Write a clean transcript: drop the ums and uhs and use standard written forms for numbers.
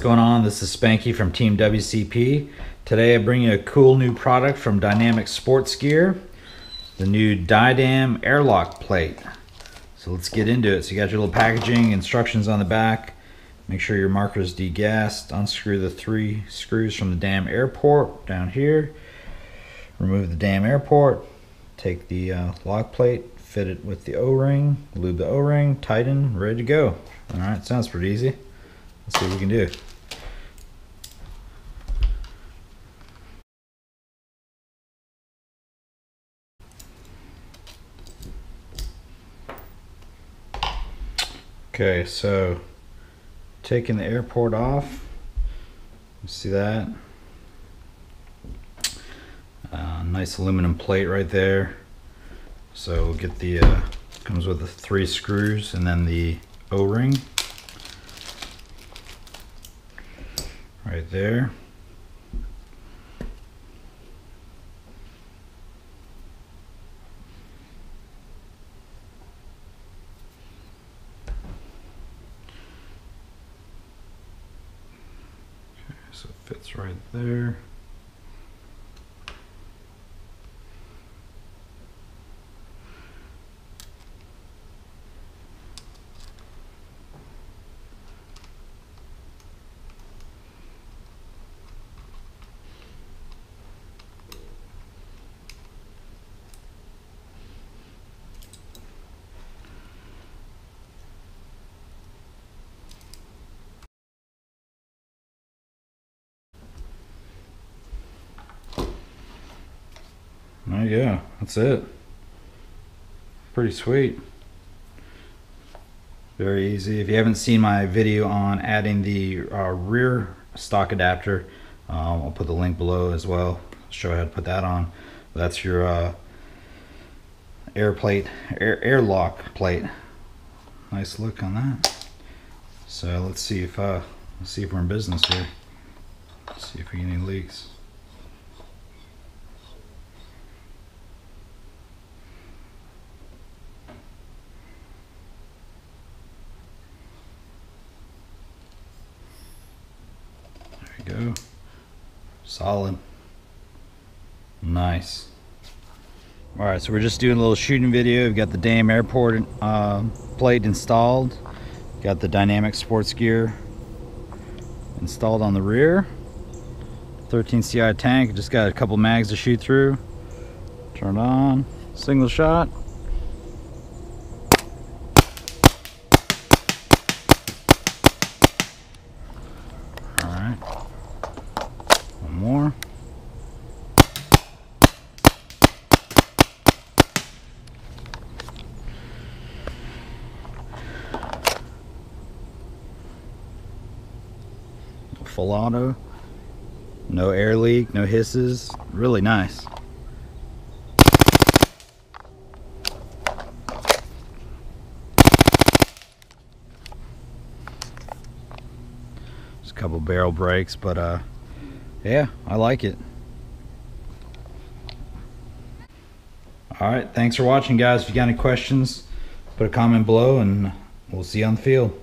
what's going on? This is Spanky from Team WCP. Today I bring you a cool new product from Dynamic Sports Gear, the new DYE DAM Air Lock Plate. So let's get into it. So you got your little packaging, instructions on the back. Make sure your marker is degassed. Unscrew the 3 screws from the DAM air port down here. Remove the DAM air port. Take the lock plate, fit it with the O-ring, lube the O-ring, tighten, ready to go. All right, sounds pretty easy. Let's see what we can do. Okay, so taking the air port off. You see that? Nice aluminum plate right there. So we'll get the comes with the 3 screws and then the O-ring right there. Okay, so it fits right there. Oh yeah, that's it. Pretty sweet. Very easy. If you haven't seen my video on adding the rear stock adapter, I'll put the link below as well. I'll show you how to put that on. That's your air lock plate. Nice look on that. So let's see if we're in business here. Let's see if we get any leaks. Go. Solid. Nice. Alright, so we're just doing a little shooting video. We've got the DAM airport plate installed. Got the Dynamic Sports Gear installed on the rear. 13 CI tank. Just got a couple mags to shoot through. Turn on. Single shot. More. Full auto. No air leak, no hisses. Really nice. Just a couple barrel breaks, but yeah, I like it. Alright, thanks for watching, guys. If you got any questions, put a comment below and we'll see you on the field.